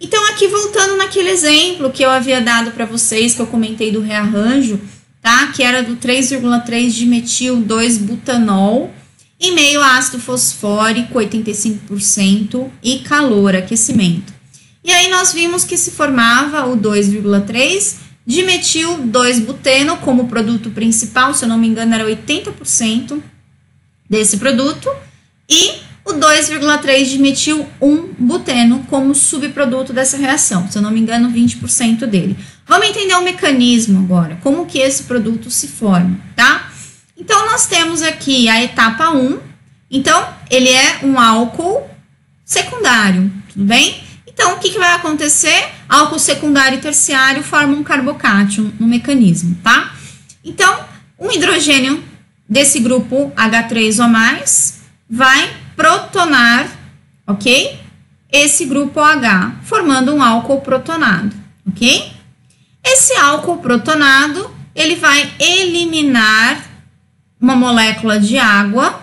Então, aqui voltando naquele exemplo que eu havia dado para vocês, que eu comentei do rearranjo, tá? Que era do 3,3-dimetyl-2-butanol em meio a ácido fosfórico, 85%, e calor, aquecimento. E aí nós vimos que se formava o 2,3-dimetyl-2-buteno como produto principal, se eu não me engano era 80% desse produto, e o 2,3-dimetyl-1-buteno como subproduto dessa reação, se eu não me engano 20% dele. Vamos entender o mecanismo agora, como que esse produto se forma, tá? Então, nós temos aqui a etapa 1, então, ele é um álcool secundário, tudo bem? Então, o que, que vai acontecer? Álcool secundário e terciário formam um carbocátion no mecanismo, tá? Então, um hidrogênio desse grupo H3O+, vai protonar, ok? Esse grupo OH, formando um álcool protonado, ok? Esse álcool protonado, ele vai eliminar uma molécula de água,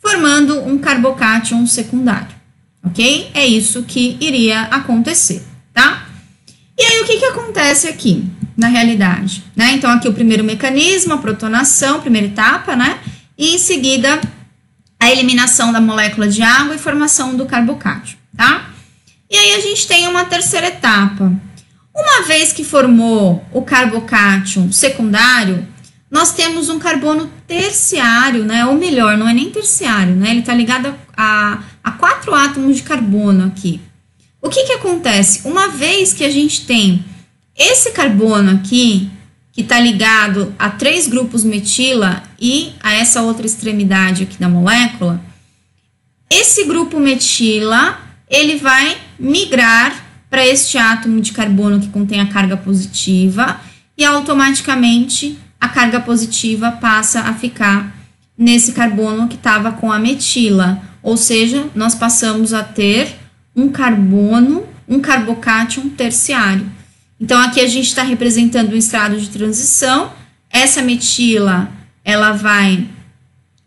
formando um carbocátion secundário, ok? É isso que iria acontecer, tá? E aí, o que, que acontece aqui, na realidade? Né? Então, aqui o primeiro mecanismo, a protonação, primeira etapa, né? E, em seguida, a eliminação da molécula de água e formação do carbocátion, tá? E aí, a gente tem uma terceira etapa. Uma vez que formou o carbocátion secundário, nós temos um carbono terciário, né? Ou melhor, não é nem terciário, né? Ele está ligado a 4 átomos de carbono aqui. O que, que acontece? Uma vez que a gente tem esse carbono aqui, que está ligado a 3 grupos metila e a essa outra extremidade aqui da molécula, esse grupo metila, ele vai migrar para este átomo de carbono que contém a carga positiva e automaticamente a carga positiva passa a ficar nesse carbono que estava com a metila. Ou seja, nós passamos a ter um carbono, um carbocátion terciário. Então, aqui a gente está representando um estado de transição. Essa metila, ela vai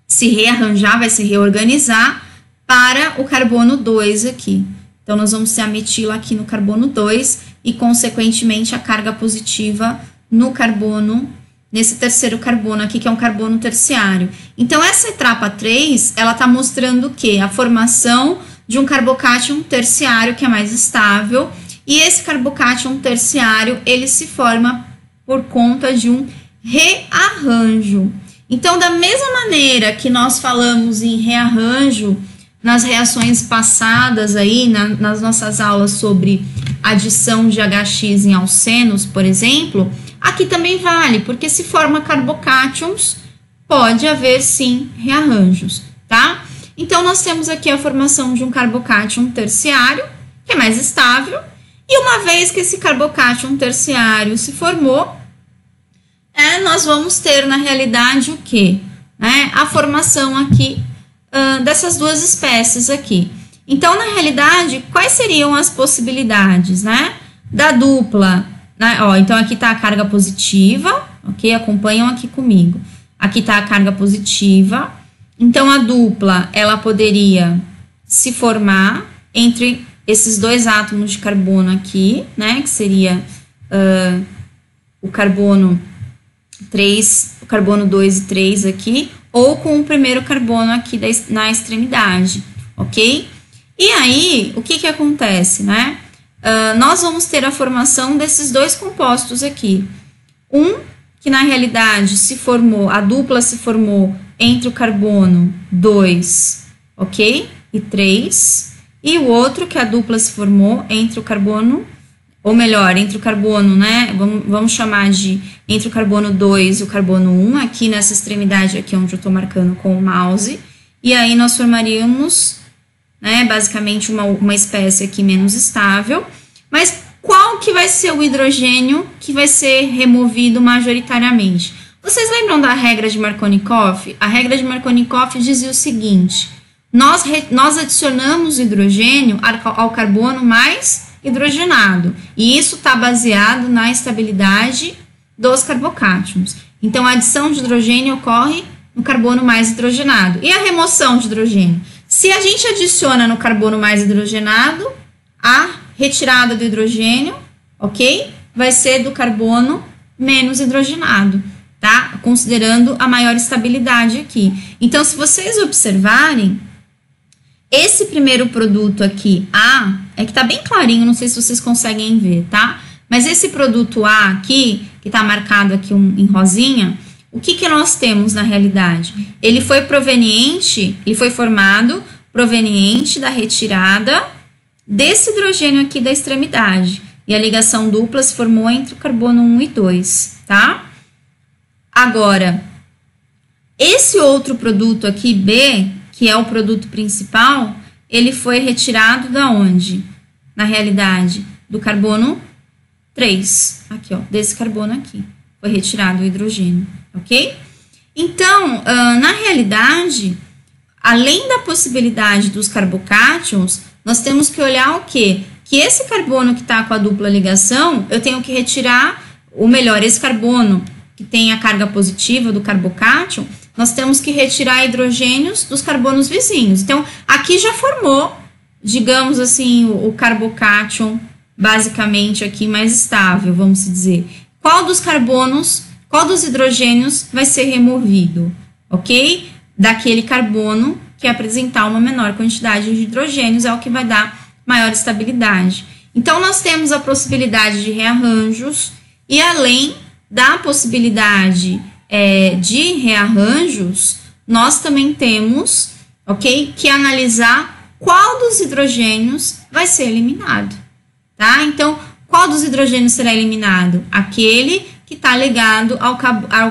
se rearranjar, vai se reorganizar para o carbono 2 aqui. Então, nós vamos ter a metila aqui no carbono 2 e, consequentemente, a carga positiva no carbono nesse terceiro carbono aqui, que é um carbono terciário. Então, essa etapa 3, ela está mostrando o quê? A formação de um carbocátion terciário, que é mais estável. E esse carbocátion terciário, ele se forma por conta de um rearranjo. Então, da mesma maneira que nós falamos em rearranjo nas reações passadas aí, nas nossas aulas sobre adição de HX em alcenos, por exemplo, aqui também vale, porque se forma carbocátions, pode haver sim rearranjos, tá? Então, nós temos aqui a formação de um carbocátion terciário, que é mais estável, e uma vez que esse carbocátion terciário se formou, nós vamos ter, na realidade, o quê? A formação aqui dessas duas espécies aqui. Então, na realidade, quais seriam as possibilidades, né? Da dupla. Ó, então, aqui está a carga positiva, ok? Acompanham aqui comigo. Aqui está a carga positiva. Então, a dupla, ela poderia se formar entre esses 2 átomos de carbono aqui, né? Que seria o carbono 3, o carbono 2 e 3 aqui, ou com o primeiro carbono aqui na extremidade, ok? E aí, o que que acontece, né? Nós vamos ter a formação desses 2 compostos aqui. Um que, na realidade, se formou, a dupla se formou entre o carbono 2, ok? E 3. E o outro que a dupla se formou entre o carbono, ou melhor, entre o carbono, né? Vamos chamar de entre o carbono 2 e o carbono 1, aqui nessa extremidade aqui onde eu estou marcando com o mouse. E aí nós formaríamos, né, basicamente uma espécie aqui menos estável, mas qual que vai ser o hidrogênio que vai ser removido majoritariamente? Vocês lembram da regra de Markovnikov? A regra de Markovnikov dizia o seguinte, nós adicionamos hidrogênio ao carbono mais hidrogenado, e isso está baseado na estabilidade dos carbocátions. Então, a adição de hidrogênio ocorre no carbono mais hidrogenado. E a remoção de hidrogênio? Se a gente adiciona no carbono mais hidrogenado, a retirada do hidrogênio, ok? Vai ser do carbono menos hidrogenado, tá? Considerando a maior estabilidade aqui. Então, se vocês observarem, esse primeiro produto aqui, A, é que tá bem clarinho, não sei se vocês conseguem ver, tá? Mas esse produto A aqui, que tá marcado aqui em rosinha, o que que nós temos na realidade? Ele foi proveniente, ele foi formado proveniente da retirada desse hidrogênio aqui da extremidade. E a ligação dupla se formou entre o carbono 1 e 2, tá? Agora, esse outro produto aqui, B, que é o produto principal, ele foi retirado da onde? Na realidade, do carbono 3, aqui ó, desse carbono aqui, foi retirado o hidrogênio, ok? Então, na realidade, além da possibilidade dos carbocations, nós temos que olhar o quê? Que esse carbono que está com a dupla ligação, eu tenho que retirar, ou melhor, esse carbono que tem a carga positiva do carbocátion, nós temos que retirar hidrogênios dos carbonos vizinhos. Então, aqui já formou, digamos assim, o carbocátion basicamente aqui mais estável, vamos dizer. Qual dos carbonos, qual dos hidrogênios vai ser removido, ok? Daquele carbono que apresentar uma menor quantidade de hidrogênios é o que vai dar maior estabilidade. Então, nós temos a possibilidade de rearranjos e além da possibilidade de rearranjos, nós também temos, ok, que analisar qual dos hidrogênios vai ser eliminado, tá? Então, qual dos hidrogênios será eliminado? Aquele que está ligado ao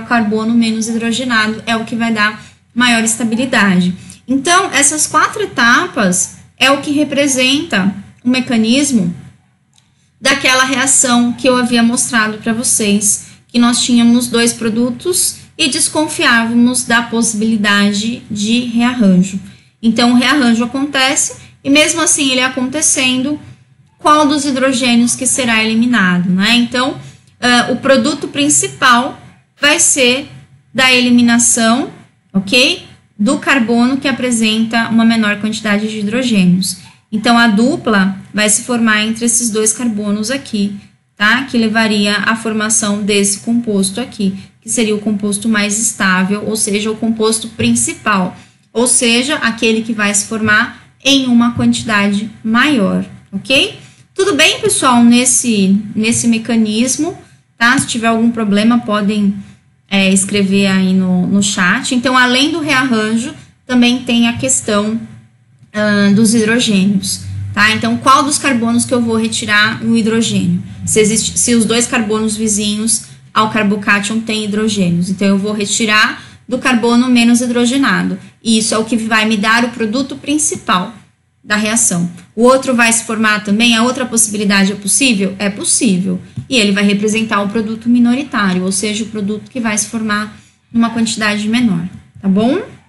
carbono menos hidrogenado é o que vai dar maior estabilidade. Então, essas quatro etapas é o que representa o mecanismo daquela reação que eu havia mostrado para vocês, que nós tínhamos dois produtos e desconfiávamos da possibilidade de rearranjo. Então, o rearranjo acontece e mesmo assim ele acontecendo, qual dos hidrogênios que será eliminado, né? Então, o produto principal vai ser da eliminação, ok? Do carbono que apresenta uma menor quantidade de hidrogênios. Então, a dupla vai se formar entre esses dois carbonos aqui, tá? Que levaria à formação desse composto aqui, que seria o composto mais estável, ou seja, o composto principal, ou seja, aquele que vai se formar em uma quantidade maior, ok? Tudo bem, pessoal, nesse mecanismo, tá? Se tiver algum problema, podem escrever aí no chat. Então, além do rearranjo, também tem a questão dos hidrogênios, tá? Então, qual dos carbonos que eu vou retirar o hidrogênio? Se os dois carbonos vizinhos ao carbocátion têm hidrogênios. Então, eu vou retirar do carbono menos hidrogenado. E isso é o que vai me dar o produto principal da reação. O outro vai se formar também? A outra possibilidade é possível? É possível. E ele vai representar o produto minoritário, ou seja, o produto que vai se formar numa quantidade menor, tá bom?